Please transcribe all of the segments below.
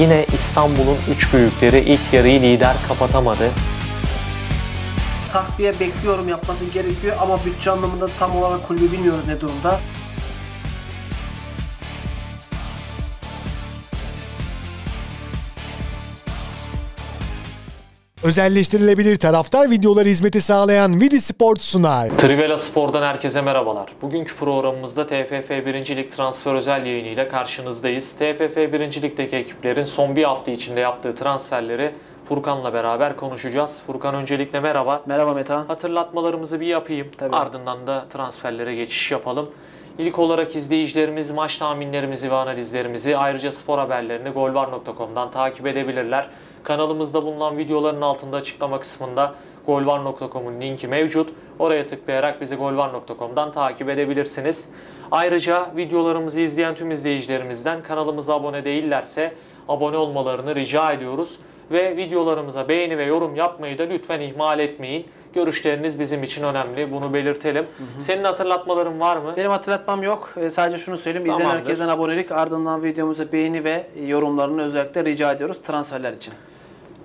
Yine İstanbul'un üç büyükleri ilk yarıyı lider kapatamadı. Takviye bekliyorum, yapması gerekiyor ama bütçe anlamında tam olarak kulübü bilmiyoruz ne durumda. Özelleştirilebilir taraftar videoları hizmeti sağlayan Vidi Sport sunar. Trivela Spor'dan herkese merhabalar. Bugünkü programımızda TFF 1. Lig transfer özel yayınıyla karşınızdayız. TFF 1. Lig'deki ekiplerin son bir hafta içinde yaptığı transferleri Furkan'la beraber konuşacağız. Furkan, öncelikle merhaba. Merhaba Metehan. Hatırlatmalarımızı bir yapayım. Tabii. Ardından da transferlere geçiş yapalım. İlk olarak izleyicilerimiz maç tahminlerimizi ve analizlerimizi, ayrıca spor haberlerini golvar.com'dan takip edebilirler. Kanalımızda bulunan videoların altında açıklama kısmında golvar.com'un linki mevcut. Oraya tıklayarak bizi golvar.com'dan takip edebilirsiniz. Ayrıca videolarımızı izleyen tüm izleyicilerimizden kanalımıza abone değillerse abone olmalarını rica ediyoruz. Ve videolarımıza beğeni ve yorum yapmayı da lütfen ihmal etmeyin. Görüşleriniz bizim için önemli. Bunu belirtelim. Senin hatırlatmaların var mı? Benim hatırlatmam yok. Sadece şunu söyleyeyim. Tamamdır. İzleyen herkesten abonelik, ardından videomuza beğeni ve yorumlarını özellikle rica ediyoruz transferler için.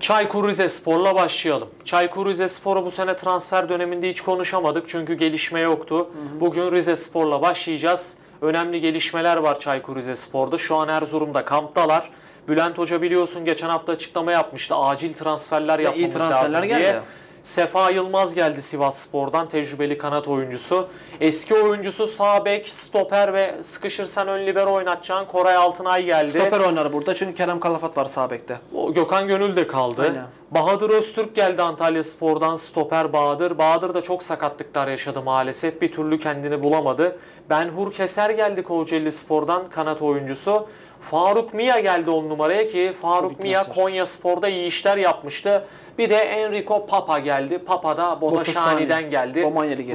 Çaykur Rizespor'la başlayalım. Çaykur Rizespor'a bu sene transfer döneminde hiç konuşamadık çünkü gelişme yoktu. Bugün Rizespor'la başlayacağız. Önemli gelişmeler var Çaykur Rizespor'da. Şu an Erzurum'da kamptalar. Bülent Hoca biliyorsun geçen hafta açıklama yapmıştı. Acil transferler yapmamız lazım diye. Geldi. Sefa Yılmaz geldi Sivasspor'dan, tecrübeli kanat oyuncusu. Eski oyuncusu sağ bek, stoper ve sıkışırsan ön libero oynatacağın Koray Altınay geldi. Stoper oynar burada çünkü Kerem Kalafat var sağ bekte. Gökhan Gönül de kaldı. Aynen. Bahadır Öztürk geldi Antalyaspor'dan, stoper Bahadır. Bahadır da çok sakatlıklar yaşadı maalesef. Bir türlü kendini bulamadı. Benhur Keser geldi Kocaelispor'dan, kanat oyuncusu. Faruk Mia geldi 10 numaraya ki Faruk Mia Konyaspor'da iyi işler yapmıştı. Bir de Enrico Papa geldi. Papa da Botaşani'den geldi.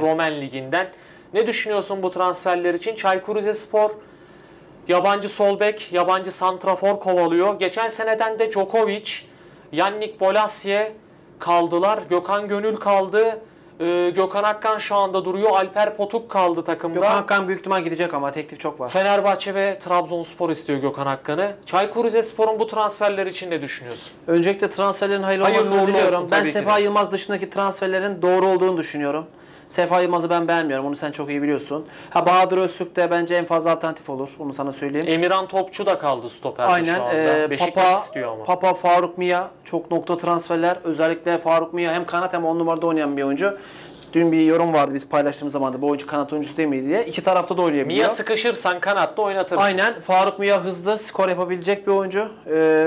Romen Ligi'nden. Ne düşünüyorsun bu transferler için? Çaykur Rizespor yabancı sol bek, yabancı santrafor kovalıyor. Geçen seneden de Djokovic, Yannick Bolasye kaldılar. Gökhan Gönül kaldı. Gökhan Akkan şu anda duruyor. Alper Potuk kaldı takımda. Gökhan Akkan büyük ihtimal gidecek ama teklif çok var. Fenerbahçe ve Trabzonspor istiyor Gökhan Akkan'ı. Çaykur Rizespor'un bu transferler için ne düşünüyorsun? Öncelikle transferlerin hayırlı olmasını diliyorum. Ben Sefa Yılmaz dışındaki transferlerin doğru olduğunu düşünüyorum. Sefa Yılmaz'ı ben beğenmiyorum. Onu sen çok iyi biliyorsun. Bahadır Öztürk de bence en fazla alternatif olur. Onu sana söyleyeyim. Emirhan Topçu da kaldı stoperde. Aynen. Şu anda. Beşiktaş istiyor ama. Papa, Faruk Mia çok nokta transferler. Özellikle Faruk Mia hem kanat hem 10 numarada oynayan bir oyuncu. Dün bir yorum vardı biz paylaştığımız zaman da bu oyuncu kanat oyuncusu değil mi diye. İki tarafta da oynayabiliyor. Mia sıkışırsan kanatta oynatırsın. Aynen. Faruk Mia hızlı skor yapabilecek bir oyuncu.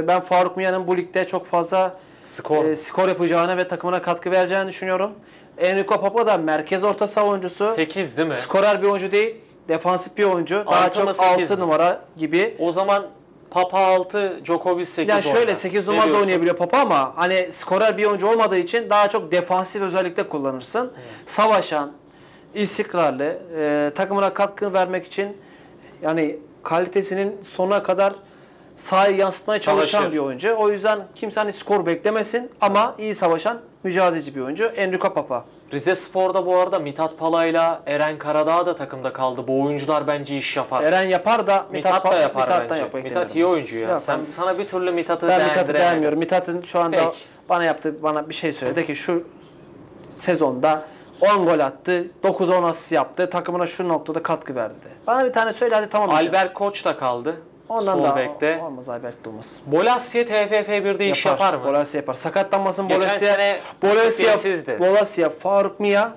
Ben Faruk Mia'nın bu ligde çok fazla skor yapacağını ve takımına katkı vereceğini düşünüyorum. Enrico Papa da merkez orta saha oyuncusu. 8 değil mi? Skorer bir oyuncu değil. Defansif bir oyuncu. Daha çok 6 numara gibi. O zaman Papa 6, Djokovic 8 yani şöyle oynar. 8 numara da oynayabiliyor Papa ama hani skorer bir oyuncu olmadığı için daha çok defansif özellikle kullanırsın. Evet. Savaşan, istikrarlı, takımına katkı vermek için yani kalitesinin sonuna kadar sahaya yansıtmaya çalışan bir oyuncu. O yüzden kimse hani skor beklemesin ama iyi savaşan, mücadeleci bir oyuncu. Enrico Papa. Rizespor'da bu arada Mithat Pala'yla Eren Karadağ da takımda kaldı. Bu oyuncular bence iş yapar. Eren yapar da Mithat da yapar bence. Mithat iyi oyuncu ya. Sana bir türlü Mithat'ı beğendiremiyorum. Mithat'ın şu anda bana bir şey söyledi ki şu sezonda 10 gol attı, 9-10 asist yaptı. Takımına şu noktada katkı verdi de. Bana bir tane söyle hadi tamam. Albert Koç da kaldı. Ondan da olmaz Albert Durmaz. Bolasye TFF1'de iş yapar mı? Bolasye yapar. Sakatlanmasın Bolasye. Bolasye, Faruk Mia,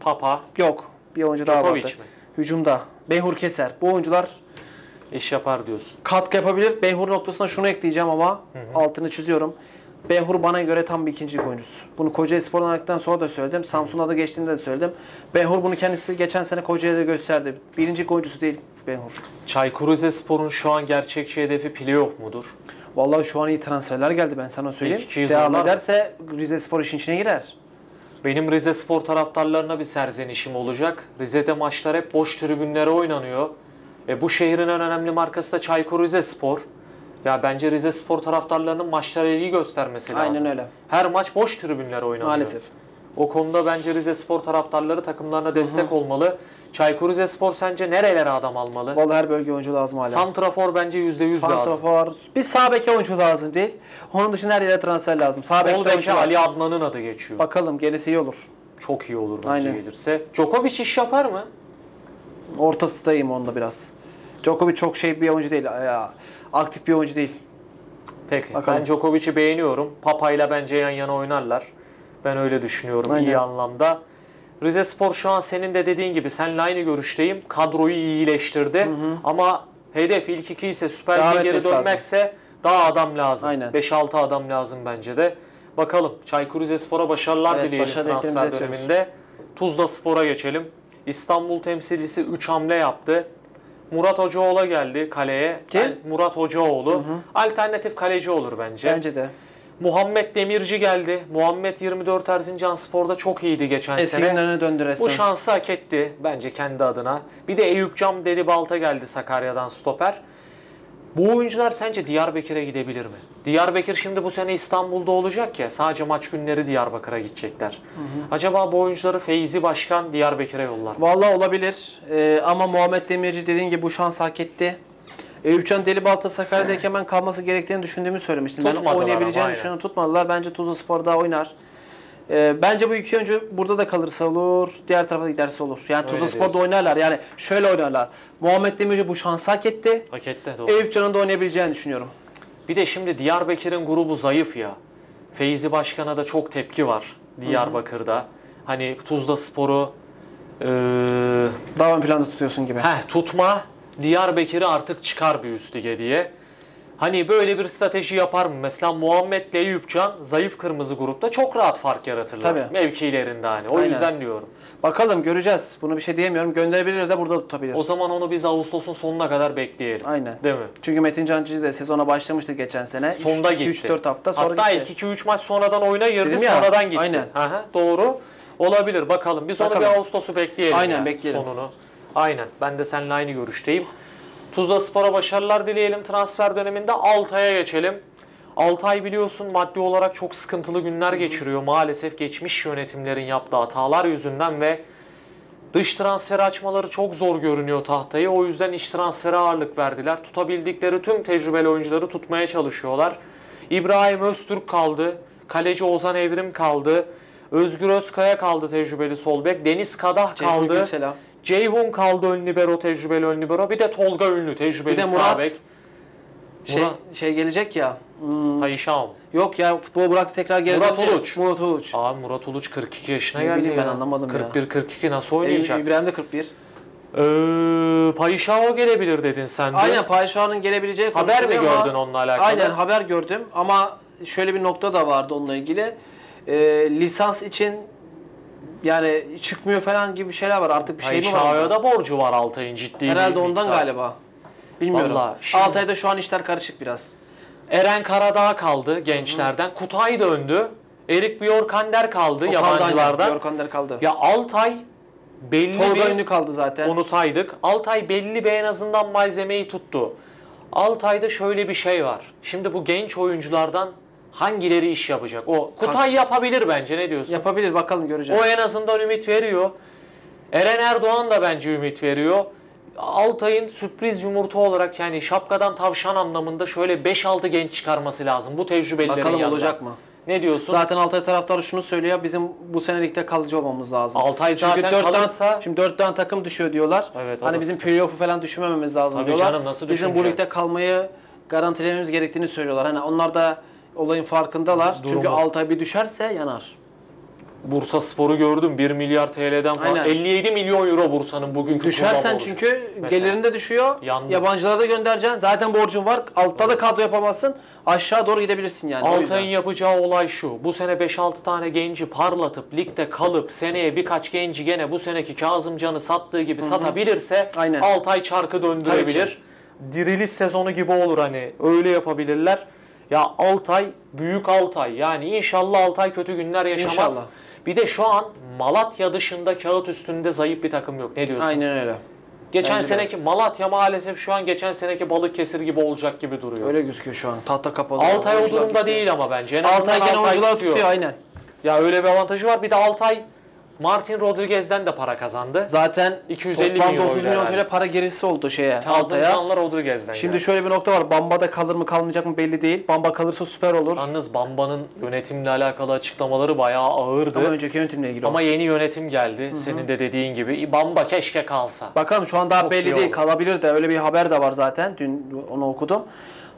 Papa. Yok. Bir oyuncu daha vardı. Hücumda. Benhur Keser. Bu oyuncular iş yapar diyorsun. Katkı yapabilir. Benhur noktasına şunu ekleyeceğim ama altını çiziyorum. Benhur bana göre tam bir ikinci oyuncusu. Bunu Kocaelispor'dan aldıktan sonra da söyledim. Samsun'a da geçtiğinde de söyledim. Benhur bunu kendisi geçen sene Kocaeli'de gösterdi. Birinci oyuncusu değil Benhur. Çaykur Rizespor'un şu an gerçekçi hedefi playoff mudur? Vallahi şu an iyi transferler geldi ben sana söyleyeyim. Devam ederse Rizespor işin içine girer. Benim Rizespor taraftarlarına bir serzenişim olacak. Rize'de maçlar hep boş tribünlere oynanıyor. Bu şehrin en önemli markası da Çaykur Rizespor. Ya bence Rizespor taraftarlarının maçlara ilgi göstermesi lazım. Aynen öyle. Her maç boş tribünler oynanıyor. Maalesef. O konuda bence Rizespor taraftarları takımlarına destek olmalı. Çaykur Rizespor sence nerelere adam almalı? Vallahi her bölge oyuncu lazım hala. Santrafor bence %100 lazım. Santrafor. Bir sağ beke oyuncu lazım değil. Onun dışında her yere transfer lazım. Sağ sol beke Ali Adnan'ın adı geçiyor. Bakalım gerisi iyi olur. Çok iyi olur bence. Aynen. Gelirse. Djokovic iş yapar mı? Ortasındayım onda biraz. Djokovic çok şey bir oyuncu değil. Aktif bir oyuncu değil. Peki. Bakalım. Ben Djokovic'i beğeniyorum. Papa'yla bence yan yana oynarlar. Ben öyle düşünüyorum. Aynen. İyi anlamda. Rizespor şu an senin de dediğin gibi seninle aynı görüşteyim. Kadroyu iyileştirdi. Hı hı. Ama hedef ilk iki ise Süper Lig'e geri dönmekse lazım. Daha adam lazım. 5-6 adam lazım bence de. Bakalım Çaykur Rizespor'a başarılar dileyelim transfer döneminde. Tuzla Spor'a geçelim. İstanbul temsilcisi 3 hamle yaptı. Murat Hocaoğlu geldi kaleye. Kim? Murat Hocaoğlu. Hı hı. Alternatif kaleci olur bence. Bence de. Muhammed Demirci geldi. Muhammed 24 Erzincanspor'da çok iyiydi geçen sene. Eski döndü resmen. Bu şansı hak etti bence kendi adına. Bir de Eyüpcan Delibalta geldi Sakarya'dan stoper. Bu oyuncular sence Diyarbakır'a gidebilir mi? Diyarbakır şimdi bu sene İstanbul'da olacak ya. Sadece maç günleri Diyarbakır'a gidecekler. Hı hı. Acaba bu oyuncuları Feyzi Başkan Diyarbakır'a yollar mı? Vallahi olabilir. Ama Muhammed Demirci dediğin gibi bu şans hak etti. Eyüpcan Delibalta Sakarya'daki hemen kalması gerektiğini düşündüğümü söylemiştim. Ben oynayabileceğini düşünüyorum. Tutmadılar. Bence Tuzla Spor daha oynar. Bence bu iki oyuncu burada da kalırsa olur. Diğer tarafa giderse olur. Yani Tuzla Spor'da oynarlar. Yani şöyle oynarlar. Muhammed Demirci bu şansı hak etti. Hak etti. Doğru. Eyüpcan'ın da oynayabileceğini düşünüyorum. Bir de şimdi Diyarbakır'ın grubu zayıf ya. Feyzi Başkan'a da çok tepki var Diyarbakır'da. Hı-hı. Hani Tuzla Spor'u daha ön planda tutuyorsun gibi. Heh, tutma. Diyarbakır'ı artık çıkar bir üst lige diye. Hani böyle bir strateji yapar mı? Mesela Muhammed ile Eyüpcan zayıf kırmızı grupta çok rahat fark yaratırlar. Tabii. Mevkilerinde hani. O aynen. Yüzden diyorum. Bakalım göreceğiz. Bunu bir şey diyemiyorum. Gönderebilir de burada tutabilir. O zaman onu biz Ağustos'un sonuna kadar bekleyelim. Aynen. Değil mi? Çünkü Metin Cancıcı da sezona başlamıştı geçen sene. Sonda gitti. 2-3-4 hafta sonra hatta gitti. Hatta 2-2-3 maç sonradan oyuna girdi. Sonradan gitti. Aynen. Aha, doğru. Olabilir. Bakalım. Biz onu bir Ağustos'u bekleyelim. Aynen yani. Bekleyelim. Sonunu. Aynen. Ben de seninle aynı görüşteyim. Tuzla Spor'a başarılar dileyelim. Transfer döneminde Altay'a geçelim. Altay biliyorsun maddi olarak çok sıkıntılı günler geçiriyor. Maalesef geçmiş yönetimlerin yaptığı hatalar yüzünden ve dış transferi açmaları çok zor görünüyor tahtayı. O yüzden iç transfere ağırlık verdiler. Tutabildikleri tüm tecrübeli oyuncuları tutmaya çalışıyorlar. İbrahim Öztürk kaldı. Kaleci Ozan Evrim kaldı. Özgür Özkaya kaldı tecrübeli solbek. Deniz Kadah kaldı. Ceyhun kaldı ön libero, tecrübeli ön libero. Bir de Tolga Ünlü, tecrübeli sağ bek. Şey gelecek ya. Hayşam. Yok ya, futbol bıraktı tekrar geldi. Murat Uluç. Abi Murat Uluç 42 yaşına geldi ya. Ben anlamadım 41-42 nasıl oynayacak? İbrahim de 41. Payşao gelebilir dedin sen de. Aynen, Payşao'nun gelebileceği haber mi gördün onunla alakalı? Aynen, haber gördüm ama şöyle bir nokta da vardı onunla ilgili. Lisans için yani çıkmıyor falan gibi şeyler var. Artık bir şey mi var? Şaho'ya da borcu var Altay'ın ciddi. Herhalde ondan galiba. Bilmiyorum. Şimdi... Altay'da şu an işler karışık biraz. Eren Karadağ kaldı gençlerden. Kutay döndü. Erik Bjorkander kaldı yabancılardan. Bjorkander kaldı. Ya Altay belli Tolga Ünlü kaldı zaten. Onu saydık. Altay belli bir en azından malzemeyi tuttu. Altay'da şöyle bir şey var. Şimdi bu genç oyunculardan hangileri iş yapacak? O Kutay yapabilir bence. Ne diyorsun? Yapabilir. Bakalım göreceğiz. O en azından ümit veriyor. Eren Erdoğan da bence ümit veriyor. Altay'ın sürpriz yumurta olarak yani şapkadan tavşan anlamında şöyle 5-6 genç çıkarması lazım. Bu tecrübelilerin yanında. Bakalım olacak mı? Ne diyorsun? Zaten Altay taraftarı şunu söylüyor. Bizim bu senelikte kalıcı olmamız lazım. Altay zaten çünkü 4 kalırsa... Şimdi 4 tane takım düşüyor diyorlar. Evet, hani bizim playoff'u falan düşünmememiz lazım tabii diyorlar. Canım, nasıl bizim bu ligde kalmayı garantilememiz gerektiğini söylüyorlar. Hani onlar da olayın farkındalar. Durumu. Çünkü Altay bir düşerse yanar. Bursa Spor'u gördüm. 1 milyar TL'den falan. Aynen. 57 milyon euro Bursa'nın bugünkü düşersen çünkü gelirinde düşüyor. Yabancılara da göndereceksin. Zaten borcun var. Altta da kadro yapamazsın. Aşağı doğru gidebilirsin yani. Altay'ın yapacağı olay şu. Bu sene 5-6 tane genci parlatıp ligde kalıp seneye birkaç genci gene bu seneki Kazımcan'ı sattığı gibi satabilirse aynen. Altay çarkı döndürebilir. Diriliş sezonu gibi olur hani. Öyle yapabilirler. Ya Altay, büyük Altay. Yani inşallah Altay kötü günler yaşamaz. İnşallah. Bir de şu an Malatya dışında kağıt üstünde zayıf bir takım yok. Ne diyorsun? Aynen öyle. Geçen bence seneki öyle. Malatya maalesef şu an geçen seneki Balıkesir gibi olacak gibi duruyor. Öyle gözüküyor şu an. Tahta kapalı. Altay o durumda değil ama bence. En Altay gene oyuncular tutuyor. Aynen. Ya öyle bir avantajı var. Bir de Altay Martin Rodriguez'den de para kazandı. Zaten 250 milyon, 30 milyon TL para gerisi oldu şeye. Kazananlar Rodriguez'den. Şimdi yani şöyle bir nokta var. Bamba da kalır mı kalmayacak mı belli değil. Bamba kalırsa süper olur. Yalnız Bamba'nın yönetimle alakalı açıklamaları bayağı ağırdı. Ama önceki yönetimle ilgili. Ama oldu. Yeni yönetim geldi. Hı-hı. Senin de dediğin gibi. Bamba keşke kalsa. Bakalım şu an daha çok belli değil. Olur. Kalabilir de öyle bir haber de var zaten. Dün onu okudum.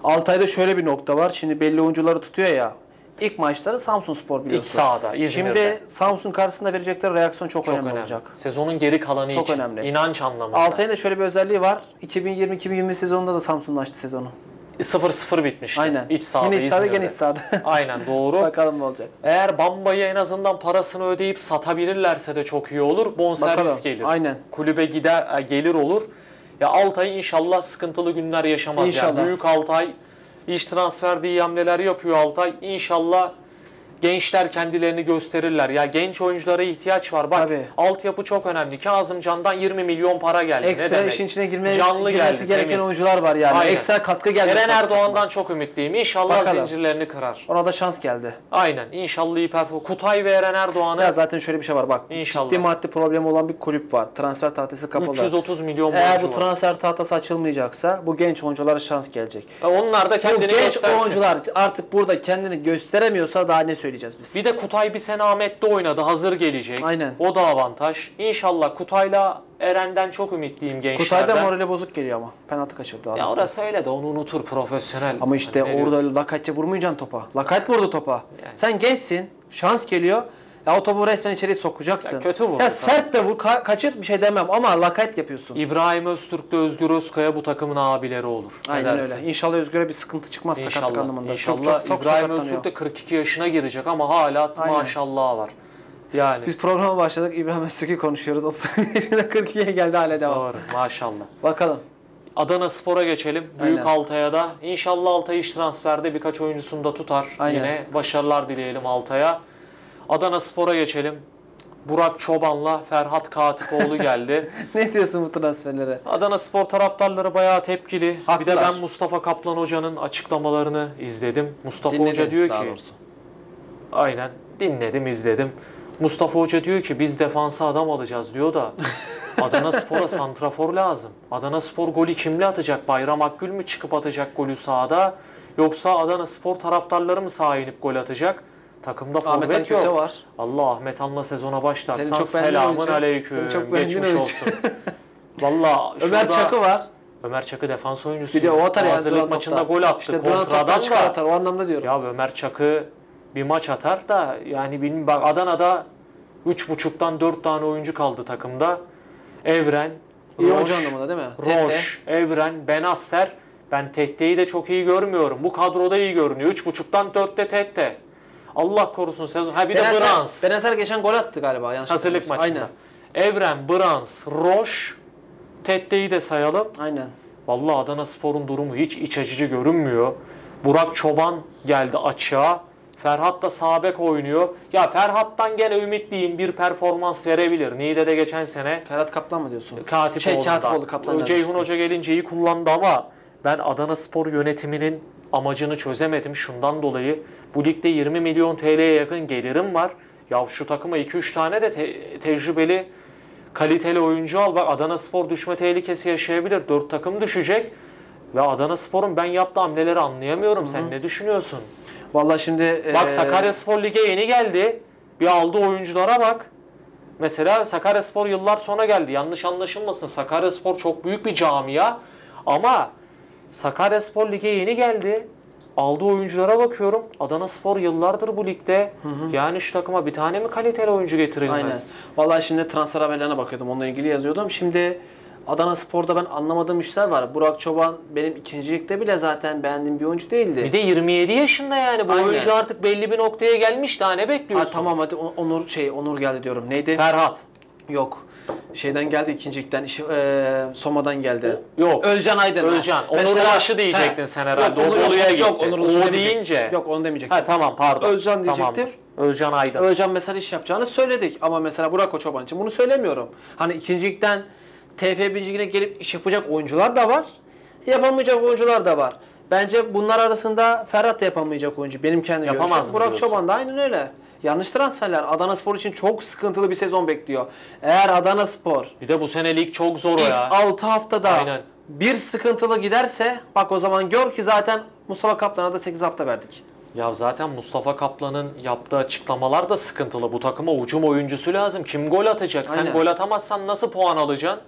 Altay'da şöyle bir nokta var. Şimdi belli oyuncuları tutuyor ya. İlk maçları Samsunspor biliyorsun. İç sahada, İzmir'de. Şimdi Samsun karşısında verecekleri reaksiyon çok önemli olacak. Sezonun geri kalanı çok için. Çok önemli. İnanç anlamında. Altay'ın da şöyle bir özelliği var. 2020-2021 sezonunda da Samsun'la açtı sezonu. 0-0 bitmişti. Aynen. İç sahada, yine iç sahada, gene iç sahada. Aynen, doğru. Bakalım ne olacak. Eğer Bamba'yı en azından parasını ödeyip satabilirlerse de çok iyi olur. Bonservis gelir. Aynen. Kulübe gider, gelir olur. Ya Altay inşallah sıkıntılı günler yaşamaz. İnşallah. Yani büyük Altay. İş transferde iyi hamleler yapıyor Altay. İnşallah gençler kendilerini gösterirler. Ya genç oyunculara ihtiyaç var. Bak, tabii, altyapı çok önemli. Kazımcan'dan 20 milyon para geldi. Ekstra işin içine girmesi gereken temiz oyuncular var yani. Aynen. Ekstra katkı geldi. Eren Erdoğan'dan çok ümitliyim. İnşallah bakalım, zincirlerini kırar. Ona da şans geldi. Aynen. İnşallah iyi performans. Kutay ve Eren Erdoğan'ı. Ya zaten şöyle bir şey var bak. İnşallah. Ciddi maddi problemi olan bir kulüp var. Transfer tahtası kapalı. 330 milyon borcu var. Eğer bu transfer tahtası açılmayacaksa bu genç oyunculara şans gelecek. Onlar da kendini göstersin. Bu genç oyuncular artık burada kendini gösteremiyorsa daha ne söyleyeyim. Biz. Bir de Kutay bir sene Ahmet'te oynadı. Hazır gelecek. Aynen. O da avantaj. İnşallah Kutay'la Eren'den çok ümitliyim gençlerden. Kutay'da morali bozuk geliyor ama. Penaltı kaçırdı. Ya orası öyle de onu unutur profesyonel. Ama işte yani orada Lakaç'e vurmayacaksın topa. Lakaç vurdu topa. Yani. Sen gençsin. Şans geliyor. Ya o topu resmen içeri sokacaksın. Ya kötü vurdu. Ya tabii, sert de vur. Kaçır bir şey demem ama Lakaç yapıyorsun. İbrahim Öztürk'le Özgür Özkaya bu takımın abileri olur. Aynen öyle. İnşallah Özgür'e bir sıkıntı çıkmaz, inşallah, sakatlık anlamında. İnşallah. Çok İbrahim Öztürk de 42 yaşına girecek ama hala maşallah var. Yani. Biz programa başladık, İbrahim Öztürk'ü konuşuyoruz. 30 yaşında 42'ye geldi, hala devam. Doğru, maşallah. Bakalım. Adanaspor'a geçelim. Büyük Altay'a da. İnşallah Altay iş transferde birkaç oyuncusunu da tutar. Aynen. Yine başarılar dileyelim Altay'a. Adanaspor'a geçelim. Burak Çoban'la Ferhat Katipoğlu geldi. Ne diyorsun bu transferlere? Adanaspor taraftarları bayağı tepkili. Haklılar. Bir de ben Mustafa Kaplan Hoca'nın açıklamalarını izledim. Mustafa Hoca diyor ki... Doğrusu. Aynen. Dinledim, izledim. Mustafa Hoca diyor ki biz defansa adam alacağız diyor da Adanaspor'a santrafor lazım. Adanaspor golü kimle atacak? Bayram Akgül mü çıkıp atacak golü sahada? Yoksa Adanaspor taraftarları mı sağa inip gol atacak? Takımda forvet yok. Var. Allah Ahmet Han'la sezona başlarsan selamın aleyküm. Geçmiş olsun. Valla Ömer Çakı var. Ömer Çakı defans oyuncusu. Bir de o atar hazırlık maçında topta gol attı. İşte kontradan çıkartar, o anlamda diyorum. Ya Ömer Çakı bir maç atar da yani bilmiyorum. Bak Adana'da 3.5'tan 4 tane oyuncu kaldı takımda. Evren, Roş, Evren, Benasser. Ben Tehte'yi de çok iyi görmüyorum. Bu kadroda iyi görünüyor. 3.5'tan 4'te Tehte. Allah korusun sezon. Ha bir de Brans. Benasser geçen gol attı galiba. Hazırlık maçında. Aynen. Evren, Brans, Roş, Tette'yi de sayalım. Aynen. Vallahi Adanaspor'un durumu hiç iç açıcı görünmüyor. Burak Çoban geldi açığa. Ferhat da sağ bek oynuyor. Ya Ferhat'tan gene ümitliyim, bir performans verebilir. Niğde'de geçen sene. Ferhat Kaplan mı diyorsun? Katipoğlu Kaplan. Ceyhun Hoca gelince iyi kullandı ama ben Adanaspor yönetiminin amacını çözemedim şundan dolayı. Bu ligde 20 milyon TL'ye yakın gelirim var. Ya şu takıma 2-3 tane de tecrübeli, kaliteli oyuncu al. Bak Adanaspor düşme tehlikesi yaşayabilir. 4 takım düşecek. Ve Adanaspor'un ben yaptığı hamleleri anlayamıyorum. Hı-hı. Sen ne düşünüyorsun? Vallahi şimdi... Bak Sakaryaspor lige yeni geldi. Bir aldığı oyunculara bak. Mesela Sakaryaspor yıllar sonra geldi. Yanlış anlaşılmasın. Sakaryaspor çok büyük bir camia. Ama Sakaryaspor lige yeni geldi. Aldığı oyunculara bakıyorum. Adanaspor yıllardır bu ligde. Hı-hı. Yani şu takıma bir tane mi kaliteli oyuncu getirilmez? Aynen. Vallahi şimdi transfer haberlerine bakıyordum. Onunla ilgili yazıyordum. Şimdi Adanaspor'da ben anlamadığım işler var. Burak Çoban benim ikincilikte bile zaten beğendiğim bir oyuncu değildi. Bir de 27 yaşında yani. Bu aynen oyuncu artık belli bir noktaya gelmiş. Daha ne bekliyorsun? Ha, tamam hadi Onur geldi diyorum. Neydi? Ferhat. Yok. Şeyden geldi, ikincilikten, Soma'dan geldi. Yok. Özcan Aydın. Özcan. Onur Ulaşı diyecektin sen herhalde. Dolu'ya gitti. Yok, o deyince. Yok, onu demeyecektim. Ha tamam, pardon. Özcan diyecektim. Tamamdır. Özcan Aydın. Özcan mesela iş yapacağını söyledik ama mesela Burak Çoban için bunu söylemiyorum. Hani ikincilikten TF Birincilik'e gelip iş yapacak oyuncular da var. Yapamayacak oyuncular da var. Bence bunlar arasında Ferhat da yapamayacak oyuncu. Benim kendi görüşüm. Yapamaz Burak Çoban da aynen öyle. Yanlış transferler. Adanaspor için çok sıkıntılı bir sezon bekliyor. Eğer Adanaspor... Bir de bu senelik çok zor o ya. 6 haftada aynen. Bir sıkıntılı giderse bak o zaman gör ki zaten Mustafa Kaplan'a da 8 hafta verdik. Ya zaten Mustafa Kaplan'ın yaptığı açıklamalar da sıkıntılı. Bu takıma ucum oyuncusu lazım. Kim gol atacak? Aynen. Sen gol atamazsan nasıl puan alacaksın?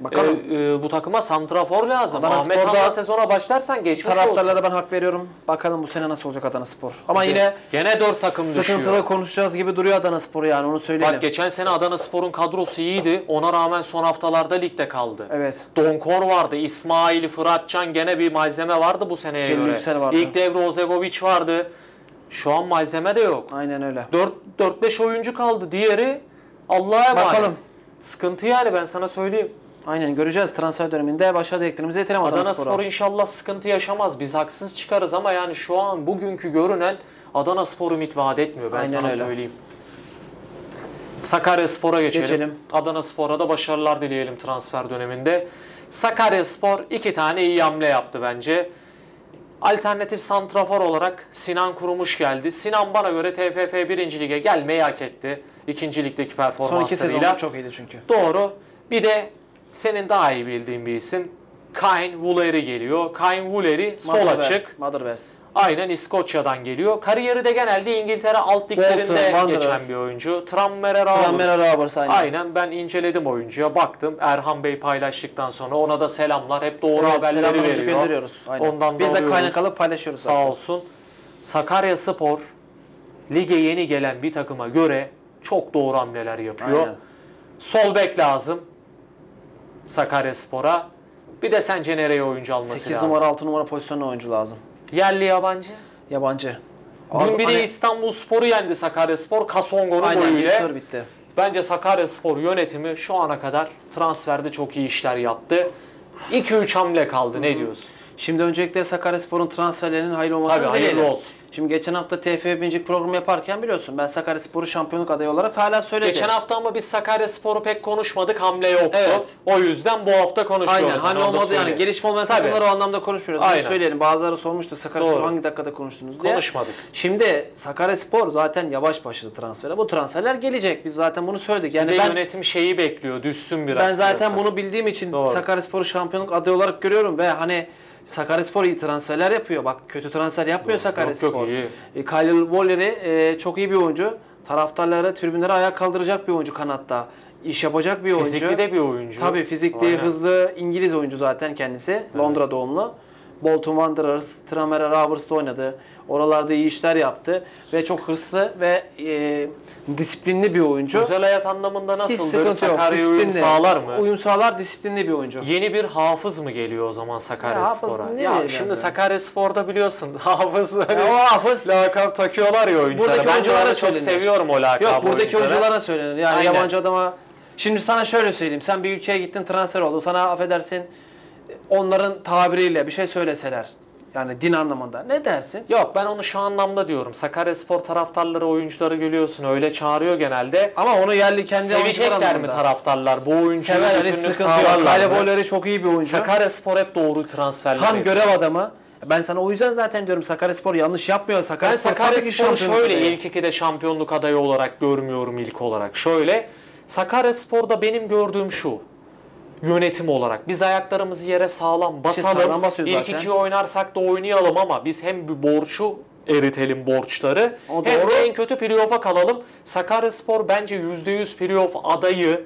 Bakalım. Bu takıma santrafor lazım. Ahmet Han'la sezona başlarsan geçmiş olsun. Taraftarlara ben hak veriyorum. Bakalım bu sene nasıl olacak Adanaspor. Ama yine 4 takım düşüyor. Sıkıntılı konuşacağız gibi duruyor Adanaspor yani, onu söyleyelim. Bak geçen sene Adanaspor'un kadrosu iyiydi. Ona rağmen son haftalarda ligde kaldı. Evet. Donkor vardı. İsmail, Fıratcan gene bir malzeme vardı bu seneye Cemil göre. Yüksel vardı. İlk devre Ozegoviç vardı. Şu an malzeme de yok. Aynen öyle. 4-5 oyuncu kaldı. Diğeri Allah'a emanet. Bakalım. Sıkıntı yani, ben sana söyleyeyim. Aynen göreceğiz, transfer döneminde başarı dileklerimizi yetelim Adanaspor'a. Adanaspor inşallah sıkıntı yaşamaz. Biz haksız çıkarız ama yani şu an bugünkü görünen Adanaspor ümit vaat etmiyor. Ben aynen sana öyle söyleyeyim. Sakaryaspor'a geçelim. Adanaspor'a da başarılar dileyelim transfer döneminde. Sakaryaspor 2 tane iyi hamle yaptı bence. Alternatif santrafor olarak Sinan Kurumuş geldi. Sinan bana göre TFF 1. Lig'e gelmeyi hak etti. 2. Lig'deki performansıyla. Son 2 sezonda çok iyiydi çünkü. Doğru. Bir de senin daha iyi bildiğin bir isim Cain Woolery geliyor. Cain Woolery sol açık. Aynen İskoçya'dan geliyor. Kariyeri de genelde İngiltere alt liglerinde geçen bir oyuncu. Tranmere Rovers aynen. Ben inceledim oyuncuya, baktım. Erhan Bey paylaştıktan sonra ona da selamlar. Hep doğru haberleri veriyor. Ondan biz de kaynak alıp paylaşıyoruz. Sağ olsun. Sakaryaspor lige yeni gelen bir takıma göre çok doğru hamleler yapıyor. Aynen. Sol bek lazım Sakaryaspor'a. Bir de sence nereye oyuncu alması 8 lazım? 8 numara 6 numara pozisyonuna oyuncu lazım. Yerli yabancı? Yabancı. Dün biri hani... İstanbulspor'u yendi Sakaryaspor. Kasongo'nun golüyle. Bitti. Bence Sakaryaspor yönetimi şu ana kadar transferde çok iyi işler yaptı. 2-3 hamle kaldı. Hı-hı. Ne diyorsun? Şimdi öncelikle Sakaryaspor'un transferlerinin hayırlı olmasını dileyelim. Tabii hayırlı olsun. Şimdi geçen hafta TFF 1. programı yaparken biliyorsun ben Sakaryaspor'u şampiyonluk adayı olarak hala söyledim. Geçen hafta ama biz Sakaryaspor'u pek konuşmadık, hamle yoktu. Evet. O yüzden bu hafta konuşuyoruz. Aynen, hani olmadı yani, gelişme olmayan takımları o anlamda konuşmuyoruz. Aynen. Söyleyelim, bazıları sormuştu Sakaryaspor'u hangi dakikada konuştunuz diye. Konuşmadık. Şimdi Sakaryaspor zaten yavaş başladı transfere. Bu transferler gelecek, biz zaten bunu söyledik. Yani ben, yönetim şeyi bekliyor, düşsün biraz. Ben zaten bunu bildiğim için Sakaryaspor'u şampiyonluk adayı olarak görüyorum ve hani... Sakaryaspor iyi transferler yapıyor. Bak kötü transfer yapmıyor Sakaryaspor. Kyle Waller'i çok iyi bir oyuncu. Taraftarlara, tribünlere ayağa kaldıracak bir oyuncu kanatta. İş yapacak bir oyuncu. Fizikli de bir oyuncu. Tabii fizikli, aynen. Hızlı İngiliz oyuncu zaten kendisi. Evet. Londra doğumlu. Bolton Wanderers, Tranmere Rovers'ta oynadı. Oralarda iyi işler yaptı. Ve çok hırslı ve disiplinli bir oyuncu. Özel hayat anlamında nasıldır? Sakarya'ya uyum sağlar mı? Uyum sağlar, disiplinli bir oyuncu. Yeni bir hafız mı geliyor o zaman Sakaryaspor'a? Ya şimdi Sakaryaspor'da biliyorsun hafız, hani o hafız lakap takıyorlar ya oyunculara. Buradaki oyunculara çok seviyorum o lakabı. Yok, buradaki oyunculara söylenir. Yani aynen. Yabancı adama. Şimdi sana şöyle söyleyeyim. Sen bir ülkeye gittin, transfer oldun. Sana affedersin onların tabiriyle bir şey söyleseler. Yani din anlamında. Ne dersin? Yok, ben onu şu anlamda diyorum. Sakaryaspor taraftarları, oyuncuları görüyorsun. Öyle çağırıyor genelde. Ama onu yerli kendi sevecekler mi taraftarlar? Bu oyuncuyu bütünlük sağlarlar mı? Volleri çok iyi bir oyuncu. Sakaryaspor hep doğru transferler tam görev yapıyor. Adamı. Ben sana o yüzden zaten diyorum Sakaryaspor yanlış yapmıyor. Sakaryaspor'u şöyle adayı. İlk 2'de şampiyonluk adayı olarak görmüyorum ilk olarak. Şöyle Sakaryaspor'da benim gördüğüm şu. Yönetim olarak biz ayaklarımızı yere sağlam basalım. İlk 2'yi oynarsak da oynayalım ama biz hem bir borcu eritelim, borçları, hem de en kötü playoff'a kalalım. Sakaryaspor bence %100 playoff adayı.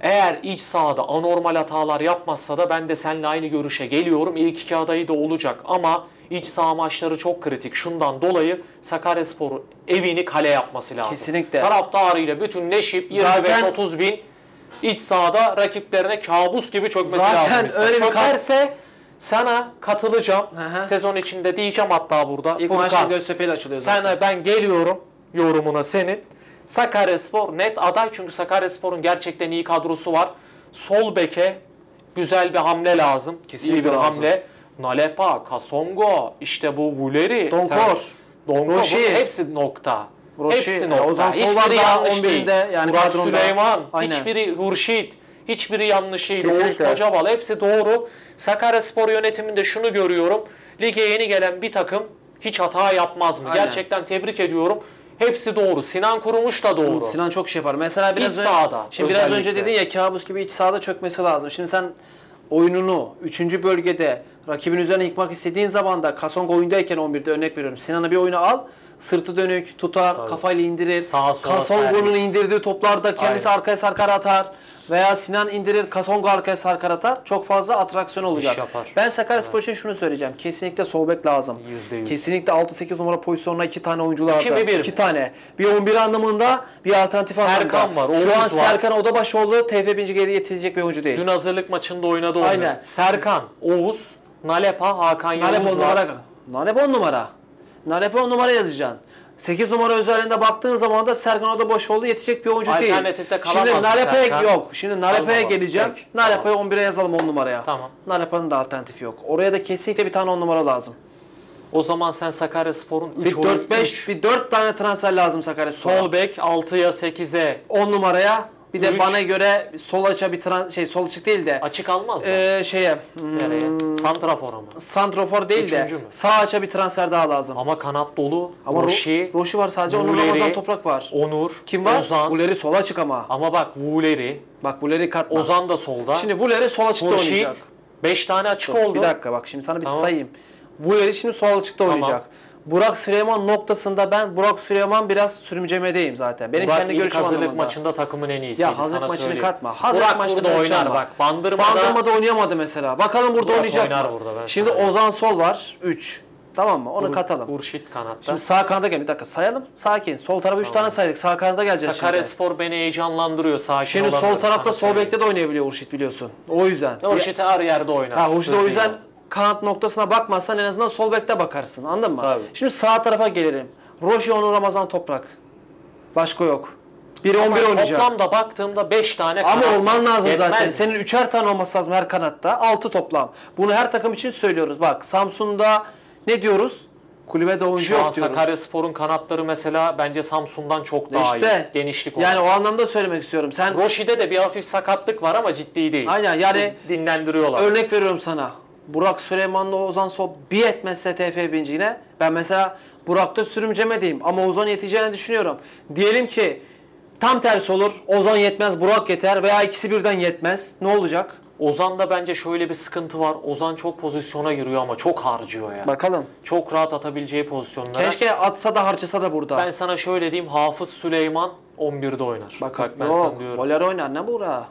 Eğer iç sahada anormal hatalar yapmazsa da ben de seninle aynı görüşe geliyorum. İlk 2 adayı da olacak ama iç saha maçları çok kritik. Şundan dolayı Sakaryaspor'u evini kale yapması lazım. Kesinlikle. Taraftarıyla bütünleşip 25-30 bin İç sahada rakiplerine kabus gibi çökmesi lazım. Zaten öyle çökerse sana katılacağım. Hı hı. Sezon içinde diyeceğim hatta burada. İlk maçta Göztepe'yle açılıyor zaten. Sana ben geliyorum yorumuna senin. Sakaryaspor net aday çünkü Sakaryaspor'un gerçekten iyi kadrosu var. Sol beke güzel bir hamle lazım. Kesinlikle iyi bir hamle. Nalepa, Kasongo, işte bu Woolery, Donkor hepsi nokta. Broşi, hepsi nokta. Hiçbiri yanlış değil. Yani Burak Süleyman, aynen. Hiçbiri Hurşit, hiçbiri yanlış değil. Oğuz Kocabal, hepsi doğru. Sakaryaspor yönetiminde şunu görüyorum. Lige yeni gelen bir takım hiç hata yapmaz mı? Aynen. Gerçekten tebrik ediyorum. Hepsi doğru. Sinan Kurumuş da doğru. Sinan çok şey yapar. Mesela biraz iç sahada. Şimdi özellikle. Biraz önce dedin ya, kabus gibi iç sahada çökmesi lazım. Şimdi sen oyununu 3. bölgede rakibin üzerine yıkmak istediğin zaman da Kasong oyundayken 11'de örnek veriyorum. Sinan'ı bir oyuna al. Sırtı dönük tutar, tabii, kafayla indirir. Kasong'un indirdiği toplarda kendisi, aynen, arkaya sarkar atar. Veya Sinan indirir, Kasong arkaya sarkar atar. Çok fazla atraksiyon olacak. Ben Sakaryaspor için şunu söyleyeceğim. Kesinlikle sol bek lazım. %100. Kesinlikle 6-8 numara pozisyonuna 2 tane oyuncu lazım. 2 tane. Bir 11 anlamında, bir alternatif anlamında. Serkan var. Şu an var. Serkan odabaşı oldu. TFF 1. G'de yetecek bir oyuncu değil. Dün hazırlık maçında oynadı oyunu. Aynen. Serkan, Oğuz, Nalepa, Hakan Yavuz var. Nalepa 10 numara. Nalepa 10 numara yazacaksın. 8 numara özelinde baktığın zaman da Serkan Odabaşoğlu yetecek bir oyuncu değil. Alternatifte kalamaz. Şimdi Nalepa'ya yok. Şimdi Nalepa'ya geleceğim. Nalepa'yı 11'e yazalım 10 numaraya. Tamam. Nalepa'nın da alternatifi yok. Oraya da kesinlikle bir tane 10 numara lazım. O zaman sen Sakaryaspor'un 4 tane transfer lazım Sakaryaspor'a. Sol bek 6'ya 8'e 10 numaraya. Bir de bana göre sol açığa bir sol açık değil de açık almaz mı? Santrafor'a mı? Santrafor değil de sağ açığa bir transfer daha lazım. Ama kanat dolu. Ama Roşi var sadece. Onur, Ramazan Toprak var. Onur. Kim var? Ozan. Vuleri sol açık ama. Ama bak Vuleri. Bak Vuleri katma. Ozan da solda. Şimdi Vuleri sol açıkta oynayacak. 5 tane açık oldu. Bir dakika bak şimdi sana bir sayayım. Vuleri şimdi sol açıkta oynayacak. Burak Süleyman noktasında ben Burak Süleyman biraz sürümcemedeyim zaten. Benim Burak kendi görüşüm anlamında. Hazırlık maçında takımın en iyisiydi. Ya hazırlık maçını söyleyeyim. Katma. Hazırlık Burak maçında burada oynar bak. Bandırma'da oynayamadı mesela. Bakalım burada Burak oynayacak oynar mı? Burada şimdi söyleyeyim. Ozan Sol var 3. Tamam mı? Onu katalım. Urşit kanatta. Şimdi sağ kanada gel. Bir dakika sayalım. Sakin. Sol tarafa 3 tane saydık. Sağ kanada geleceğiz. Sakaryaspor beni heyecanlandırıyor. Sakin şimdi sol tarafta sol bekte de oynayabiliyor Urşit biliyorsun. O yüzden. Urşit'i her yerde oynar. Ha Urşit o yüzden. Kanat noktasına bakmazsan en azından sol bekte bakarsın. Anladın mı? Tabii. Şimdi sağ tarafa gelelim. Roşi, Onur, Ramazan, Toprak. Başka yok. Biri 11 oynayacak. Toplamda baktığımda 5 tane kanat. Ama olman lazım yetmez zaten. Mi? Senin 3'er tane olması lazım her kanatta. 6 toplam. Bunu her takım için söylüyoruz. Bak Samsun'da ne diyoruz? Kulübede oyuncu yok diyoruz. Sakaryaspor'un kanatları mesela bence Samsun'dan çok daha iyi. Genişlik olarak. Yani o anlamda söylemek istiyorum. Sen Roşi'de de bir hafif sakatlık var ama ciddi değil. Aynen yani dinlendiriyorlar. Örnek veriyorum sana. Burak Süleyman'la Ozan Sol bir etmezse TFF binciğine, ben mesela Burak'ta sürümcemedeyim ama Ozan yeteceğini düşünüyorum. Diyelim ki tam tersi olur, Ozan yetmez Burak yeter veya ikisi birden yetmez, ne olacak? Ozan'da bence şöyle bir sıkıntı var. Ozan çok pozisyona giriyor ama çok harcıyor ya. Yani. Bakalım. Çok rahat atabileceği pozisyonlara. Keşke atsa da harcasa da burada. Ben sana şöyle diyeyim, Hafız Süleyman 11'de oynar. Bak ben sana diyorum. Voler oynar ne Burak?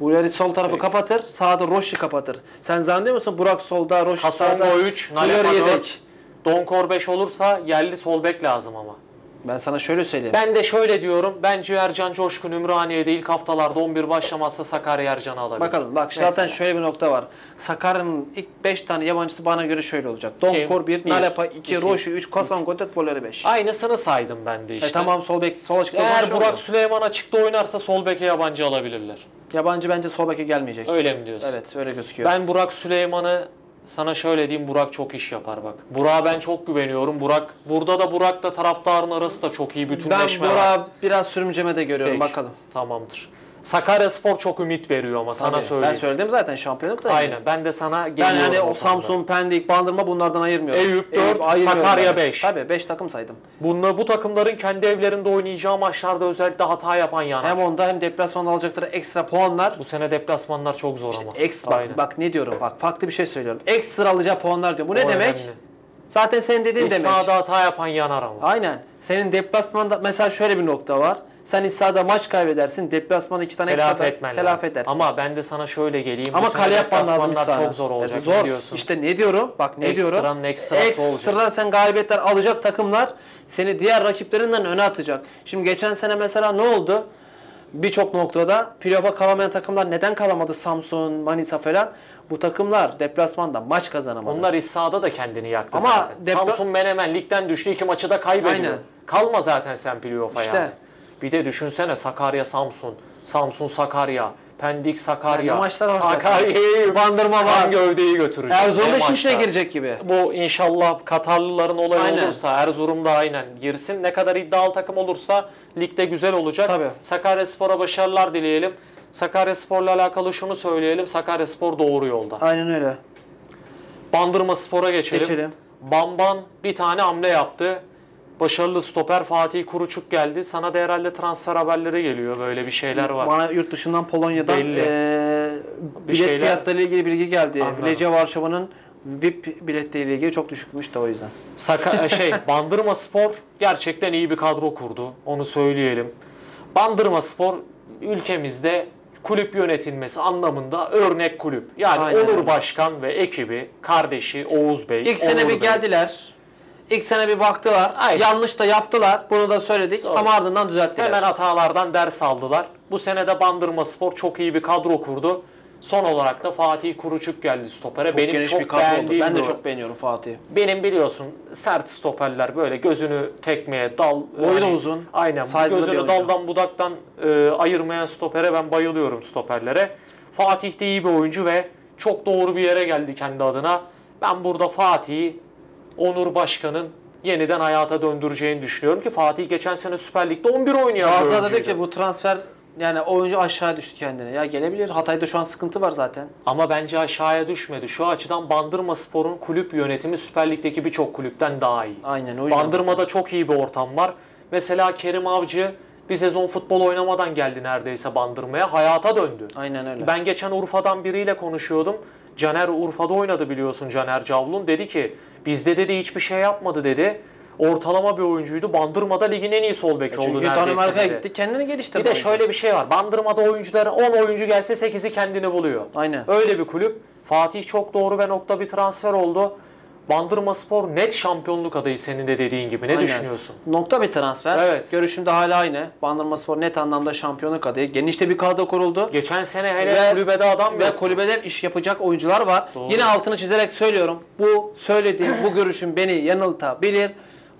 Buleri sol tarafı kapatır, sağda Roşi kapatır. Sen zannediyor musun Burak solda, Roşi sağda, Buleri yedek. Donkor 5 olursa yerli sol bek lazım ama. Ben sana şöyle söyleyeyim. Ben de şöyle diyorum, bence Ercan Coşkun Ümraniye'de ilk haftalarda 11 başlamazsa Sakarya Ercan'ı alabilir. Bakalım bak mesela. Zaten şöyle bir nokta var. Sakarya'nın ilk 5 tane yabancısı bana göre şöyle olacak. Donkor 1, Nalepa 2, Roşi 3, Kasongo 4, Voleri 5. Aynısını saydım ben de işte. Tamam sol bek, sol açıkta. Eğer Burak Süleyman açıkta oynarsa sol beke yabancı alabilirler. Yabancı bence sol beke gelmeyecek. Öyle mi diyorsun? Evet öyle gözüküyor. Ben Burak Süleyman'ı sana şöyle diyeyim, Burak çok iş yapar bak. Burak'a ben çok güveniyorum. Burak burada da Burak'la taraftarın arası da çok iyi bütünleşme. Ben Burak'ı biraz sürümceme de görüyorum. Peki, bakalım. Tamamdır. Sakaryaspor çok ümit veriyor ama tabii, sana söyleyeyim. Ben söyledim zaten şampiyonluk da. Aynen ben de sana geliyorum. Ben yani o Samsun, Pendik, Bandırma bunlardan ayırmıyorum. Eyüp 4, Sakarya 5. Tabii 5 takım saydım. Bu takımların kendi evlerinde oynayacağı maçlarda özellikle hata yapan yanar. Hem onda hem deplasmanda alacakları ekstra puanlar. Bu sene deplasmanlar çok zor işte ama. Bak ne diyorum bak farklı bir şey söylüyorum. Ekstra alacağı puanlar diyorum. Bu ne demek? Önemli. Zaten senin dediğin demek. İsa'da hata yapan yanar ama. Aynen. Senin deplasmanda mesela şöyle bir nokta var. Sen İsa'da maç kaybedersin, deplasmanda 2 tane telafi edersin. Ama ben de sana şöyle geleyim. Ama kale yapman lazım İsa'da. Çok zor olacak zor. Diyorsun. İşte ne diyorum? Bak ne diyorum? Ekstra sen galibiyetler alacak takımlar seni diğer rakiplerinden öne atacak. Şimdi geçen sene mesela ne oldu? Birçok noktada playoff'a kalamayan takımlar neden kalamadı? Samsun, Manisa falan. Bu takımlar deplasmanda maç kazanamadı. Onlar İsa'da da kendini yaktı ama zaten. Samsun Menemen ligden düştü, 2 maçı da kaybediyor. Aynen. Kalma zaten sen playoff'a işte. Yani. Bir de düşünsene Sakarya Samsun, Samsun Sakarya, Pendik Sakarya, Sakarya'yı Bandırma var gövdeyi götürecek. Erzurum'da Şişli'ye girecek gibi. Bu inşallah Katarlıların olayı aynen. Olursa Erzurum'da aynen girsin. Ne kadar iddialı takım olursa ligde güzel olacak. Tabii. Sakaryaspor'a başarılar dileyelim. Sakaryaspor'la alakalı şunu söyleyelim. Sakaryaspor doğru yolda. Aynen öyle. Bandırmaspor'a geçelim. Bamban bir tane hamle yaptı. Başarılı stoper Fatih Kuruçuk geldi. Sana da herhalde transfer haberleri geliyor. Böyle bir şeyler var. Bana yurt dışından, Polonya'dan bilet şeyler... fiyatları ile ilgili bilgi geldi. Lece Varşova'nın VIP biletleriyle ilgili çok düşükmüş de o yüzden. Bandırmaspor gerçekten iyi bir kadro kurdu. Onu söyleyelim. Bandırmaspor ülkemizde kulüp yönetilmesi anlamında örnek kulüp. Yani aynen, Onur Başkan ve ekibi, kardeşi Oğuz Bey. İlk sene bir geldiler. İlk sene bir baktılar. Aynen. Yanlış da yaptılar. Bunu da söyledik. Doğru. Ama ardından düzelttiler. Hemen hatalardan ders aldılar. Bu sene de Bandırmaspor çok iyi bir kadro kurdu. Son olarak da Fatih Kuruçuk geldi stopere. Çok geniş bir kadro oldu. Ben de çok beğeniyorum Fatih'i. Benim biliyorsun sert stoperler böyle gözünü tekmeye, dal... Boyu da uzun. Aynen. Gözünü daldan budaktan ayırmayan stopere ben bayılıyorum stoperlere. Fatih de iyi bir oyuncu ve çok doğru bir yere geldi kendi adına. Ben burada Fatih'i Onur Başkan'ın yeniden hayata döndüreceğini düşünüyorum ki Fatih geçen sene Süper Lig'de 11 oynayan bir oyuncuydu. Bazıları dedi ki bu transfer... Yani oyuncu aşağı düştü kendine. Ya gelebilir. Hatay'da şu an sıkıntı var zaten. Ama bence aşağıya düşmedi. Şu açıdan Bandırmaspor'un kulüp yönetimi Süper Lig'deki birçok kulüpten daha iyi. Aynen. Bandırma'da zaten çok iyi bir ortam var. Mesela Kerim Avcı bir sezon futbol oynamadan geldi neredeyse Bandırma'ya. Hayata döndü. Aynen öyle. Ben geçen Urfa'dan biriyle konuşuyordum. Caner Urfa'da oynadı biliyorsun, Caner Cavlun. Dedi ki bizde dedi hiçbir şey yapmadı dedi. Ortalama bir oyuncuydu. Bandırma'da ligin en iyi sol beki oldu neredeyse. Çünkü Danimarka'ya gitti. Kendini geliştirdi. Bir de şöyle bir şey var. Bandırma'da oyunculara 10 oyuncu gelse 8'i kendini buluyor. Aynen. Öyle bir kulüp. Fatih çok doğru ve nokta bir transfer oldu. Bandırmaspor net şampiyonluk adayı senin de dediğin gibi. Ne aynen düşünüyorsun? Nokta bir transfer. Evet. Görüşüm de hala aynı. Bandırmaspor net anlamda şampiyonluk adayı. Genişte bir kadro kuruldu. Geçen sene hele kulübede adam ve kulübede iş yapacak oyuncular var. Doğru. Yine altını çizerek söylüyorum. Bu söylediğim, bu görüşüm beni yanıltabilir.